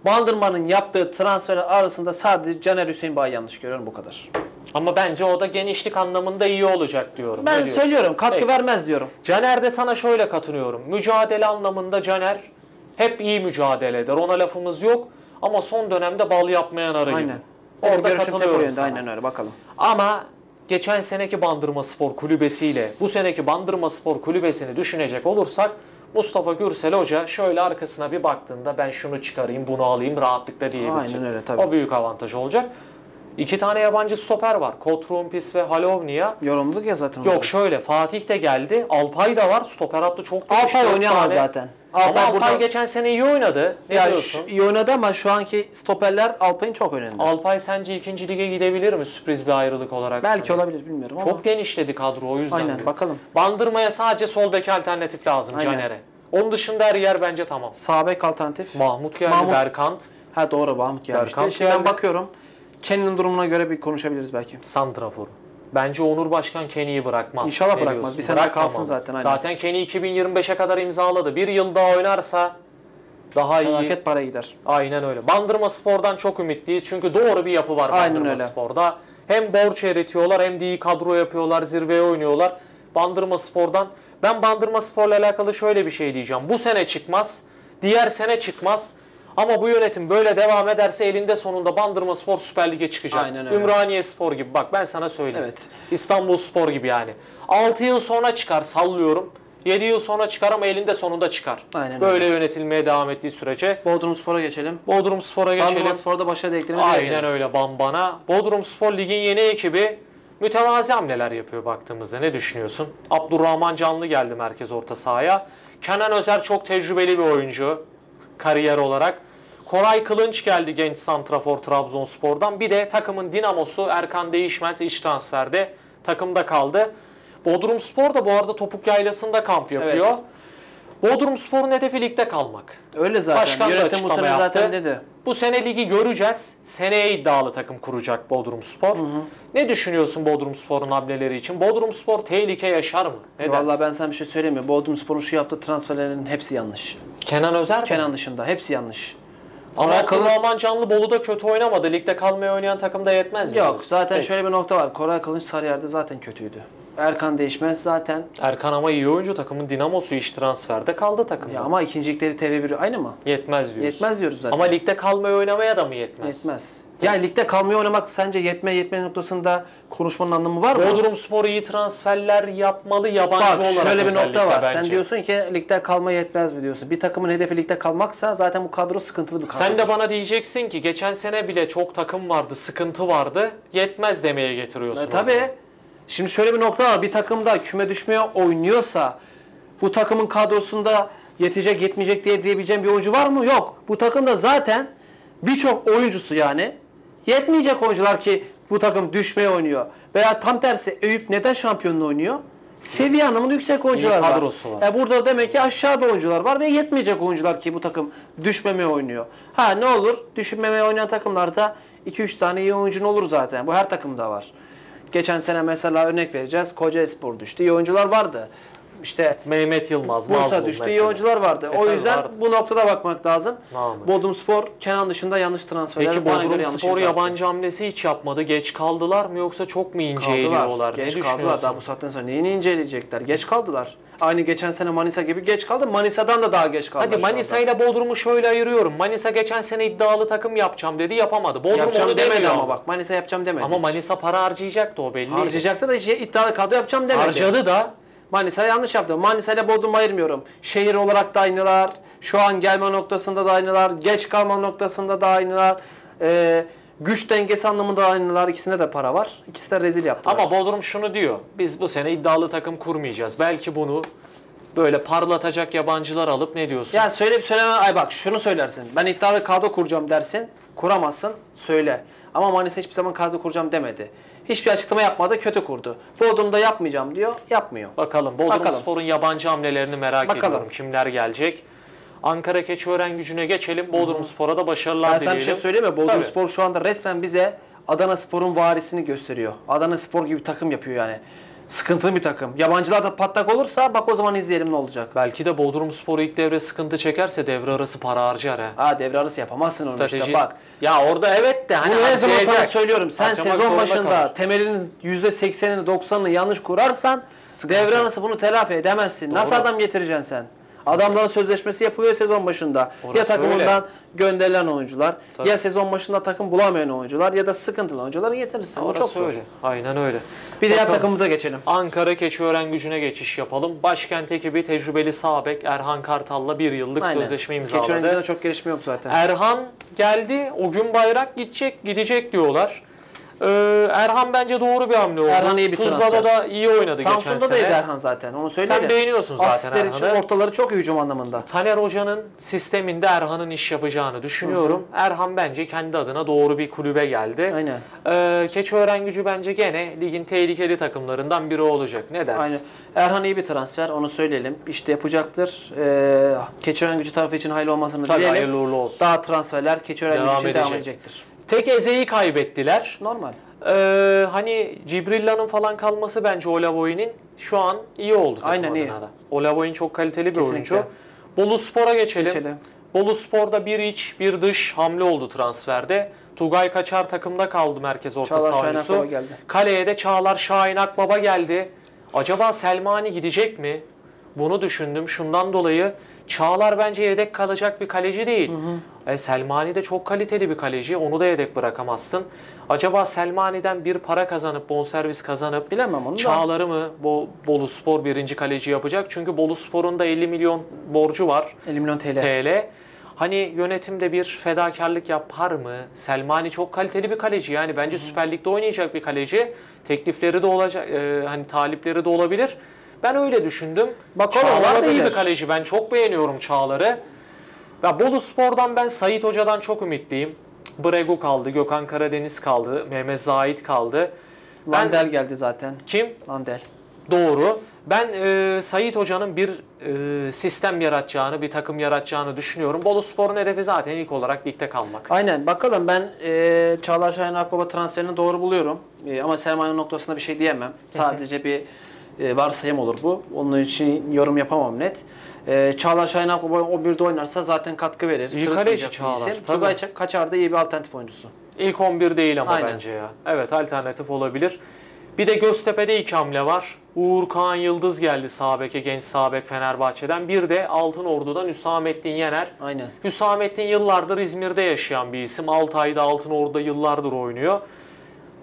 Bandırma'nın yaptığı transfer arasında sadece Caner Hüseyinbağ'ı yanlış görüyorum, bu kadar. Ama bence o da genişlik anlamında iyi olacak diyorum. Ben söylüyorum, katkı vermez diyorum. Caner de sana şöyle katılıyorum. Mücadele anlamında Caner hep iyi mücadele eder. Ona lafımız yok ama son dönemde bal yapmayan arayı. Aynen. Orada katılıyorum sana. Aynen öyle, bakalım. Ama geçen seneki Bandırmaspor kulübesiyle bu seneki Bandırmaspor kulübesini düşünecek olursak Mustafa Gürsel Hoca şöyle arkasına bir baktığında ben şunu çıkarayım, bunu alayım rahatlıkla diyebilecek. Aynen öyle tabii. O büyük avantaj olacak. İki tane yabancı stoper var. Kotrumpis ve Halovnia. Yorumladık ya zaten. Yok şöyle, Fatih de geldi. Alpay da var. Stoper hattı çok da Alpay oynayamaz zaten. Alpay geçen sene iyi oynadı. Ne diyorsun? İyi oynadı ama şu anki stoperler Alpay'ın çok önemli. Alpay sence 2. lige gidebilir mi sürpriz bir ayrılık olarak? Belki olabilir, bilmiyorum ama. Çok genişledi kadro o yüzden. Aynen, bakalım. Bandırma'ya sadece sol bek alternatif lazım Caner'e. Onun dışında her yer bence tamam. Sağ bek alternatif. Mahmut geldi, Berkant. Ha doğru, Mahmut geldi. İşte ben bakıyorum. Kenny'nin durumuna göre bir konuşabiliriz belki. Santrafor. Bence Onur Başkan Kenny'yi bırakmaz. İnşallah bırakmaz. Bir sene kalsın zaten. Aynen. Zaten Kenny 2025'e kadar imzaladı. Bir yıl daha oynarsa daha iyi. Felaket para gider. Aynen öyle. Bandırmaspor'dan çok ümitliyiz. Çünkü doğru bir yapı var Bandırmaspor'da. Hem borç eritiyorlar hem de iyi kadro yapıyorlar. Zirveye oynuyorlar. Bandırmaspor'dan. Ben Bandırmaspor'la alakalı şöyle bir şey diyeceğim. Bu sene çıkmaz. Diğer sene çıkmaz. Ama bu yönetim böyle devam ederse elinde sonunda Bandırmaspor Süper Lig'e çıkacak. Ümraniyespor gibi, bak ben sana söyleyeyim. Evet. İstanbulspor gibi yani. 6 yıl sonra çıkar, sallıyorum. 7 yıl sonra çıkar ama elinde sonunda çıkar. Aynen böyle öyle yönetilmeye devam ettiği sürece. Bodrumspor'a geçelim. Bodrumspor'a geçelim. Bandırmaspor'da başarı eklememiz gerekiyor. Aynen öyle, Bambana. Bodrumspor ligin yeni ekibi mütevazi hamleler yapıyor baktığımızda. Ne düşünüyorsun? Abdurrahman Canlı geldi merkez orta sahaya. Kenan Özer çok tecrübeli bir oyuncu kariyer olarak. Koray Kılınç geldi genç santrafor Trabzonspor'dan. Bir de takımın dinamosu Erkan Değişmez iç transferde takımda kaldı. Bodrumspor da bu arada Topuk Yaylası'nda kamp yapıyor. Evet. Bodrumspor'un hedefi ligde kalmak. Öyle zaten. Başkan da açıklama bu yaptı. Zaten dedi. Bu sene ligi göreceğiz. Seneye iddialı takım kuracak Bodrumspor. Ne düşünüyorsun Bodrumspor'un hamleleri için? Bodrumspor tehlike yaşar mı? Vallahi ben sana bir şey söyleyeyim mi? Bodrumspor'un şu yaptığı transferlerinin hepsi yanlış. Kenan Özer, Kenan dışında hepsi yanlış. Ama Koray Canlı Bolu'da kötü oynamadı. Ligde kalmaya oynayan takımda yetmez mi? Yok zaten şöyle bir nokta var. Koray Kılınç Sarıyer'de zaten kötüydü. Erkan Değişmez zaten. Erkan ama iyi oyuncu, takımın dinamosu, iş transferde kaldı takımda. Ya ama ikincilikleri TV1 aynı mı? Yetmez diyoruz. Yetmez diyoruz zaten. Ama ligde kalmaya oynamaya da mı yetmez? Yetmez. Yani ligde kalmaya oynamak sence yetme noktasında konuşmanın anlamı var mı? Bodrumspor iyi transferler yapmalı yabancı olarak. Bak şöyle bir nokta var. Bence. Sen diyorsun ki ligde kalma yetmez mi diyorsun. Bir takımın hedefi ligde kalmaksa zaten bu kadro sıkıntılı bir kadro. Sen de bana diyeceksin ki geçen sene bile çok takım vardı, sıkıntı vardı. Yetmez demeye getiriyorsun. Tabii. Şimdi şöyle bir nokta var. Bir takım da küme düşmeye oynuyorsa bu takımın kadrosunda yetecek yetmeyecek diye diyebileceğim bir oyuncu var mı? Yok. Bu takımda zaten birçok oyuncusu yani yetmeyecek oyuncular ki bu takım düşmeye oynuyor. Veya tam tersi Eyüp neden şampiyonluğu oynuyor? Seviye anlamında yüksek oyuncular var. Burada demek ki aşağıda oyuncular var ve yetmeyecek oyuncular ki bu takım düşmemeye oynuyor. Ha ne olur? Düşmemeye oynayan takımlarda 2-3 tane iyi oyuncun olur zaten. Bu her takımda var. Geçen sene mesela örnek vereceğiz. Kocaelispor düştü. İyi oyuncular vardı. İşte Mehmet Yılmaz, Bursa düştü. İyi oyuncular vardı. O yüzden bu noktada bakmak lazım. Bodrumspor Kenan dışında yanlış transferler. Peki Bodrumspor yabancı hamlesi hiç yapmadı. Geç kaldılar mı yoksa çok mu inceliyorlar? Geç kaldılar. Daha bu saatten sonra neyini inceleyecekler? Geç kaldılar. Aynı geçen sene Manisa gibi geç kaldı. Manisa'dan da daha geç kaldı. Hadi Manisa ile Bodrum'u şöyle ayırıyorum. Manisa geçen sene iddialı takım yapacağım dedi, yapamadı. Bodrum yapacağım onu demedi ama bak Manisa yapacağım demedi. Ama hiç. Manisa para harcayacaktı, o belli. Harcayacaktı da iddialı kadro yapacağım demedi. Harcadı da. Manisa'ya yanlış yaptım. Manisa'yla Bodrum'u ayırmıyorum. Şehir olarak da aynılar. Şu an gelme noktasında da aynılar. Geç kalma noktasında da aynılar. Güç dengesi anlamında da aynılar. İkisinde de para var. İkisi de rezil yaptılar. Ama Bodrum şunu diyor. Biz bu sene iddialı takım kurmayacağız. Belki bunu böyle parlatacak yabancılar alıp ne diyorsun? Ya söyleyip söyleme. Ay bak şunu söylersin. Ben iddialı kadro kuracağım dersin. Kuramazsın. Söyle. Ama Manisa hiçbir zaman kadro kuracağım demedi. Hiçbir açıklama yapmadı, kötü kurdu. Bodrum'da yapmayacağım diyor, yapmıyor. Bakalım Bodrumspor'un yabancı hamlelerini merak ediyorum. Kimler gelecek? Ankara Keçiören Gücü'ne geçelim. Bodrumspor'a da başarılar dileyelim. Sen bir şey söyleyeyim mi? Bodrumspor şu anda resmen bize Adanaspor'un varisini gösteriyor. Adanaspor gibi takım yapıyor yani. Sıkıntılı bir takım. Yabancılar da patlak olursa bak o zaman izleyelim ne olacak. Belki de Bodrumspor ilk devre sıkıntı çekerse devre arası para harcar ha. Ha devre arası yapamazsın strateji. Onu işte bak. Ya orada evet de hani her zaman sana söylüyorum. Sen Açamak sezon başında kalır. Temelinin %80'ini 90'ını yanlış kurarsan sıkıntı. Devre arası bunu telafi edemezsin. Doğru. Nasıl adam getireceksin sen? Adamların sözleşmesi yapılıyor sezon başında. Orası ya takımından öyle. Gönderilen oyuncular, tabii. Ya sezon başında takım bulamayan oyuncular ya da sıkıntılı oyuncuları getirirsin. O çok zor. Aynen öyle. Bir diğer takımımıza geçelim. Ankara Keçiören Gücü'ne geçiş yapalım. Başkent ekibi tecrübeli sağ bek Erhan Kartal'la bir yıllık sözleşme imzaladı. Keçiören Gücü'ne çok gelişme yok zaten. Erhan geldi, o gün bayrak gidecek diyorlar. Erhan bence doğru bir hamle oldu. Erhan iyi bir transfer. Tuzla'da da iyi oynadı geçen sene. Samsun'da da iyi Erhan zaten. Onu söyleyelim. Sen beğeniyorsun zaten Erhan'ı. Ortaları çok iyi hücum anlamında. Taner Hoca'nın sisteminde Erhan'ın iş yapacağını düşünüyorum. Hı-hı. Erhan bence kendi adına doğru bir kulübe geldi. Aynen. Keçiören Gücü bence gene ligin tehlikeli takımlarından biri olacak. Ne dersin? Aynen. Erhan iyi bir transfer. Onu söyleyelim. İşte yapacaktır. Keçiören Gücü tarafı için hayırlı olmasını dileyelim. Tabii hayırlı uğurlu olsun. Daha transferler Keçiören Gücü için devam edecektir. Tek Eze'yi kaybettiler. Normal. Hani Cibrilla'nın falan kalması bence Olavoy'nin şu an iyi oldu. Aynen iyi. Olavoy'nin çok kaliteli bir kesinlikle. Oyuncu. Boluspor'a geçelim. Boluspor'da bir iç bir dış hamle oldu transferde. Tugay Kaçar takımda kaldı merkez orta sahancısı. Kaleye de Çağlar Şahin Akbaba geldi. Acaba Selmani gidecek mi? Bunu düşündüm. Şundan dolayı Çağlar bence yedek kalacak bir kaleci değil. Hı hı. Selmani de çok kaliteli bir kaleci. Onu da yedek bırakamazsın. Acaba Selmani'den bir para kazanıp bonservis kazanıp bilemem onu Çağlar'ı mı Boluspor birinci kaleci yapacak? Çünkü Boluspor'un da 50 milyon borcu var. 50 milyon TL. Hani yönetimde bir fedakarlık yapar mı? Selmani çok kaliteli bir kaleci. Yani bence Süper Lig'de oynayacak bir kaleci. Teklifleri de olacak. Hani talipleri de olabilir. Ben öyle düşündüm. Çağlar da iyi bir kaleci. Ben çok beğeniyorum Çağlar'ı. Ya Boluspor'dan ben Sait Hoca'dan çok ümitliyim. Bregu kaldı, Gökhan Karadeniz kaldı, Mehmet Zahit kaldı. Landel geldi zaten. Kim? Landel. Doğru. Ben Sait Hoca'nın bir sistem yaratacağını, bir takım yaratacağını düşünüyorum. Boluspor'un hedefi zaten ilk olarak ligde kalmak. Aynen. Bakalım ben Çağlar Şahin Akbaba transferini doğru buluyorum. Ama Selmani noktasında bir şey diyemem. Sadece bir varsayım olur bu. Onun için yorum yapamam net. Çağlar Şahin Akbaba 11'de oynarsa zaten katkı verir. İyi kaleci Çağlar. Tugay Kaçar da iyi bir alternatif oyuncusu. İlk 11 değil ama aynen. Bence ya. Evet alternatif olabilir. Bir de Göztepe'de iki hamle var. Uğur Kağan Yıldız geldi sağ beke, genç sağ bek Fenerbahçe'den. Bir de Altınordu'dan Hüsamettin Yener. Aynen. Hüsamettin yıllardır İzmir'de yaşayan bir isim. Altay'da, Altınordu'da yıllardır oynuyor.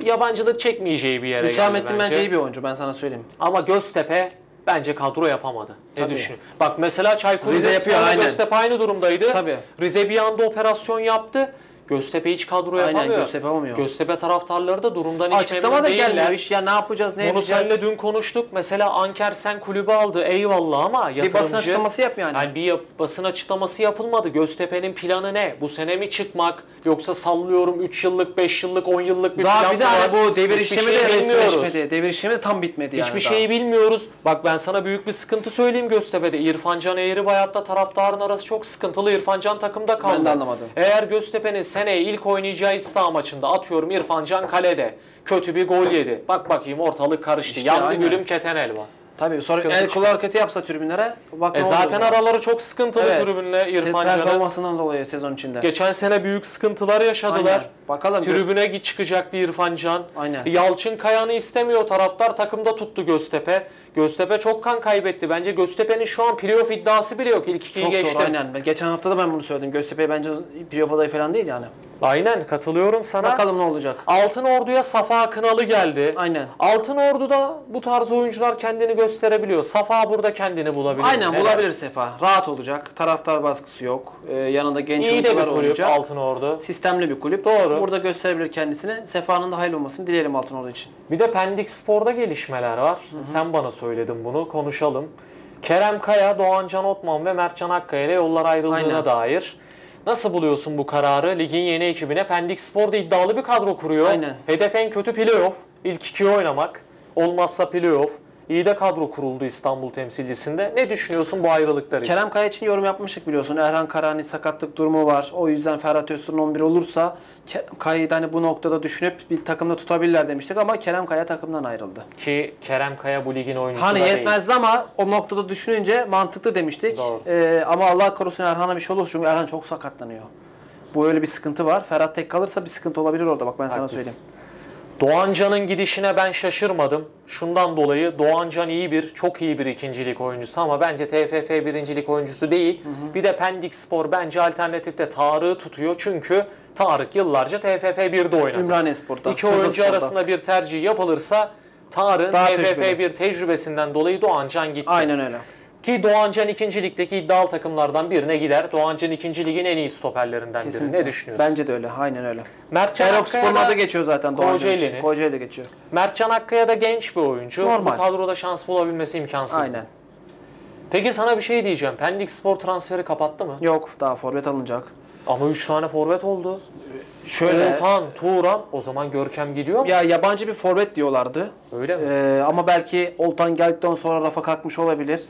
Yabancılık çekmeyeceği bir yere Hüsamettin bence iyi bir oyuncu, ben sana söyleyeyim. Ama Göztepe bence kadro yapamadı. Ne düşünüyorsun? Bak mesela Çaykur Rizespor'la Göztepe aynı durumdaydı. Tabii. Rize bir anda operasyon yaptı. Göztepe hiç kadro yapamıyor. Göztepe yapamıyor. Göztepe taraftarları da durumdan hiç memnun değiller. Ya ne yapacağız, ne yapacağız? Bunu seninle dün konuştuk. Mesela Ankersen kulübü aldı. Eyvallah ama yatırımcı. Bir basın açıklaması yap yani. Yani bir basın açıklaması yapılmadı. Göztepe'nin planı ne? Bu sene mi çıkmak? Yoksa sallıyorum 3 yıllık, 5 yıllık, 10 yıllık bir plan mı? Daha bir de bu devir işlemi de resmileşmedi. Devir işlemi de tam bitmedi yani. Hiçbir şeyi bilmiyoruz. Bak ben sana büyük bir sıkıntı söyleyeyim Göztepe'de. İrfan Can Eğribayat'la taraftarın arası çok sıkıntılı. İrfan Can takımda kaldı. Ben de anlamadım. Eğer Göztepe'nin seneye ilk oynayacağı İstanbul maçında atıyorum İrfan Can kalede kötü bir gol yedi. Bak bakayım ortalık karıştı. İşte yandı gülüm keten elma. Tabii sonra el kolu hareketi yapsa tribünlere. Bak zaten araları çok sıkıntılı tribünle İrfan Can'ın. Performansından dolayı sezon içinde. Geçen sene büyük sıkıntılar yaşadılar. Aynen. Bakalım. Tribüne çıkacaktı İrfan Can. Aynen. Yalçın Kaya'nı istemiyor taraftar, takımda tuttu Göztepe. Göztepe çok kan kaybetti. Bence Göztepe'nin şu an playoff iddiası bile yok. İlk ikiyi geçti. Çok zor, aynen. Geçen hafta da ben bunu söyledim. Göztepe bence playoff adayı falan değil yani. Aynen, katılıyorum sana. Bakalım ne olacak. Altınordu'ya Safa Kınalı geldi. Aynen. Altınordu'da bu tarz oyuncular kendini gösterebiliyor. Safa burada kendini bulabilir. Aynen, bulabilir Safa. Rahat olacak. Taraftar baskısı yok. Yanında genç oyuncular olacak. Altınordu. Sistemli bir kulüp. Doğru. Burada gösterebilir kendisini. Sefa'nın da hayırlı olmasını dileyelim Altınordu için. Bir de Pendik Spor'da gelişmeler var. Hı-hı. Sen bana söyledin bunu. Konuşalım. Kerem Kaya, Doğan Can Otman ve Mertcan Akkaya ile yollar ayrıldığına dair. Nasıl buluyorsun bu kararı? Ligin yeni ekibine Pendik Spor'da iddialı bir kadro kuruyor. Aynen. Hedef en kötü playoff. İlk ikiye oynamak. Olmazsa playoff. İyi de kadro kuruldu İstanbul temsilcisinde. Ne düşünüyorsun bu ayrılıklar için? Kerem Kaya için yorum yapmıştık biliyorsun. Erhan Karani sakatlık durumu var. O yüzden Ferhat Öztürk'ün 11 olursa Kaya'yı da hani bu noktada düşünüp bir takımda tutabilirler demiştik ama Kerem Kaya takımdan ayrıldı. Ki Kerem Kaya bu ligin oyuncusu hani yetmezdi değil. Ama o noktada düşününce mantıklı demiştik. Ama Allah korusun Erhan'a bir şey olur çünkü Erhan çok sakatlanıyor. Bu öyle bir sıkıntı var. Ferhat tek kalırsa bir sıkıntı olabilir orada, bak ben sana söyleyeyim. Doğan Can'ın gidişine ben şaşırmadım. Şundan dolayı Doğan Can çok iyi bir ikincilik oyuncusu ama bence TFF birincilik oyuncusu değil. Hı hı. Bir de Pendik Spor bence alternatifte Tarık'ı tutuyor. Çünkü Tarık yıllarca TFF 1'de oynadı. Ümraniyespor'da. İki oyuncu arasında bir tercih yapılırsa Tarık'ın TFF 1 tecrübesinden dolayı Doğan Can gitti. Aynen öyle. Ki Doğan Can 2. Lig'deki iddialı takımlardan birine gider. Doğan Can 2. Lig'in en iyi stoperlerinden biri. Ne düşünüyorsun? Bence de öyle. Aynen öyle. Mertcan Akkaya da geçiyor zaten Doğan Can için. Kocaeli'de geçiyor. Mertcan Akkaya da genç bir oyuncu. Normal. Bu kadroda şans bulabilmesi imkansız. Aynen. Peki sana bir şey diyeceğim. Pendik Spor transferi kapattı mı? Yok. Daha forvet alınacak. Ama 3 tane forvet oldu. Şöyle Ertan, Turan, o zaman Görkem gidiyor mu? Ya yabancı bir forvet diyorlardı. Öyle mi? Ama belki Oltan geldikten sonra rafa kalkmış olabilir.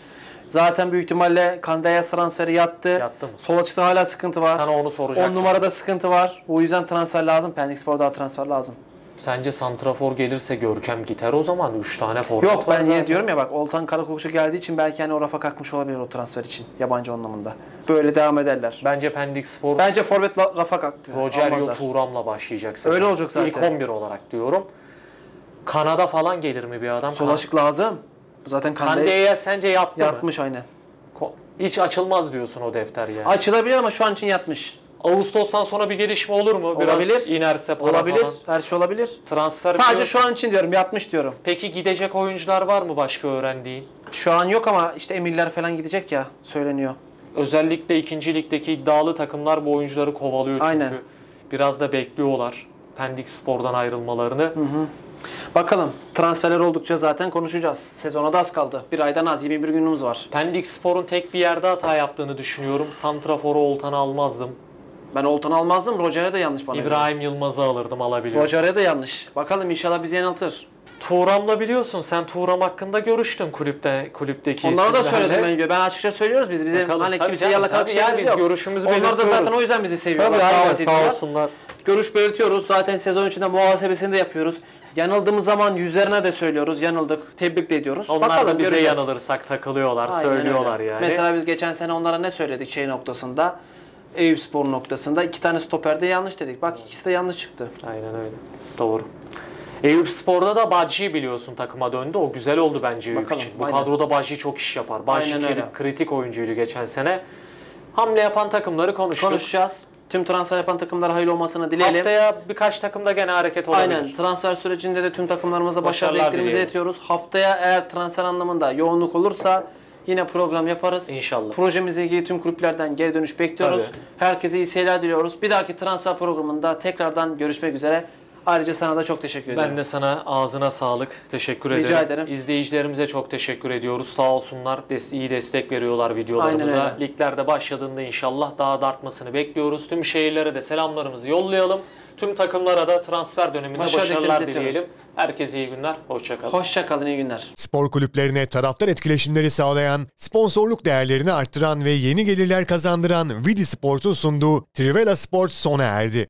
Zaten büyük ihtimalle Kandaya transferi yattı. Sol açıda hala sıkıntı var. Sana onu soracaktım. 10 numarada sıkıntı var. Bu yüzden transfer lazım. Pendikspor'da transfer lazım. Sence santrafor gelirse Görkem gider o zaman. 3 tane forvet. Yok, ben yine diyorum ya bak, Oltan Karakulukçu geldiği için belki hani o rafa kalkmış olabilir o transfer için. Yabancı anlamında. Böyle devam ederler. Bence Pendikspor... Bence forvet rafa kalktı. Rogerio Turam'la başlayacaksa. Öyle olacak zaten. İlk 11 olarak diyorum. Kanada falan gelir mi bir adam? Sol açık lazım. Zaten Kande'ye sence yattı mı? Yatmış aynen. Hiç açılmaz diyorsun o defter yani. Açılabilir ama şu an için yatmış. Ağustos'tan sonra bir gelişme olur mu? Biraz olabilir. İnerse para olabilir. Falan. Her şey olabilir. Transfer sadece biliyorsun. Şu an için diyorum, yatmış diyorum. Peki gidecek oyuncular var mı başka öğrendiğin? Şu an yok ama işte Emirler falan gidecek ya söyleniyor. Özellikle 2. Lig'deki iddialı takımlar bu oyuncuları kovalıyor çünkü. Aynen. Biraz da bekliyorlar Pendik Spor'dan ayrılmalarını. Hı hı. Bakalım, transferler oldukça zaten konuşacağız. Sezona da az kaldı. Bir aydan az, 21 günümüz var. Pendik Spor'un tek bir yerde hata yaptığını düşünüyorum. Santrafor'u Oltan'ı almazdım. Ben Oltan'ı almazdım. Roger'e de yanlış bana. İbrahim Yılmaz'ı alırdım, alabilirim. Roger'e de yanlış. Bakalım inşallah bizi yanıltır. Tuğram'la biliyorsun sen Tuğram hakkında görüştün kulüpteki onlara da söyledim ben açıkça söylüyoruz bize hani kimse yalakalık şeyimiz yok. Görüşümüzü onlar da zaten o yüzden bizi seviyorlar. Tabii, sağ olsunlar. Görüş belirtiyoruz. Zaten sezon içinde muhasebesini de yapıyoruz. Yanıldığımız zaman yüzlerine de söylüyoruz. Yanıldık. Tebrik de ediyoruz. Onlar bakalım, bize göreceğiz. Yanılırsak takılıyorlar. Aynen söylüyorlar öyle. Yani. Mesela biz geçen sene onlara ne söyledik şey noktasında? Eyüpspor noktasında 2 tane stoperde yanlış dedik. Bak ikisi de yanlış çıktı. Aynen öyle. Doğru. Eyüpspor'da da Bacci biliyorsun takıma döndü. O güzel oldu bence Eyüp için. Bu kadroda Bacci çok iş yapar. Bacci kritik oyuncuydu geçen sene. Hamle yapan takımları konuşacağız. Tüm transfer yapan takımlara hayırlı olmasını dileyelim. Haftaya birkaç takımda gene hareket olabilir. Aynen. Transfer sürecinde de tüm takımlarımıza başarılarımızı iletiyoruz. Haftaya eğer transfer anlamında yoğunluk olursa yine program yaparız. İnşallah. Projemize ilgili tüm kulüplerden geri dönüş bekliyoruz. Tabii. Herkese iyi seyirler diliyoruz. Bir dahaki transfer programında tekrardan görüşmek üzere. Ayrıca sana da çok teşekkür ederim. Ben de sana ağzına sağlık. Teşekkür ederim. Rica ederim. İzleyicilerimize çok teşekkür ediyoruz. Sağ olsunlar. İyi destek veriyorlar videolarımıza. Ligler de başladığında inşallah daha da artmasını bekliyoruz. Tüm şehirlere de selamlarımızı yollayalım. Tüm takımlara da transfer döneminde başarılar dileyelim. Herkese iyi günler. Hoşçakalın. Hoşçakalın. İyi günler. Spor kulüplerine taraftar etkileşimleri sağlayan, sponsorluk değerlerini arttıran ve yeni gelirler kazandıran Vidi Sport'un sunduğu Trivela Sport sona erdi.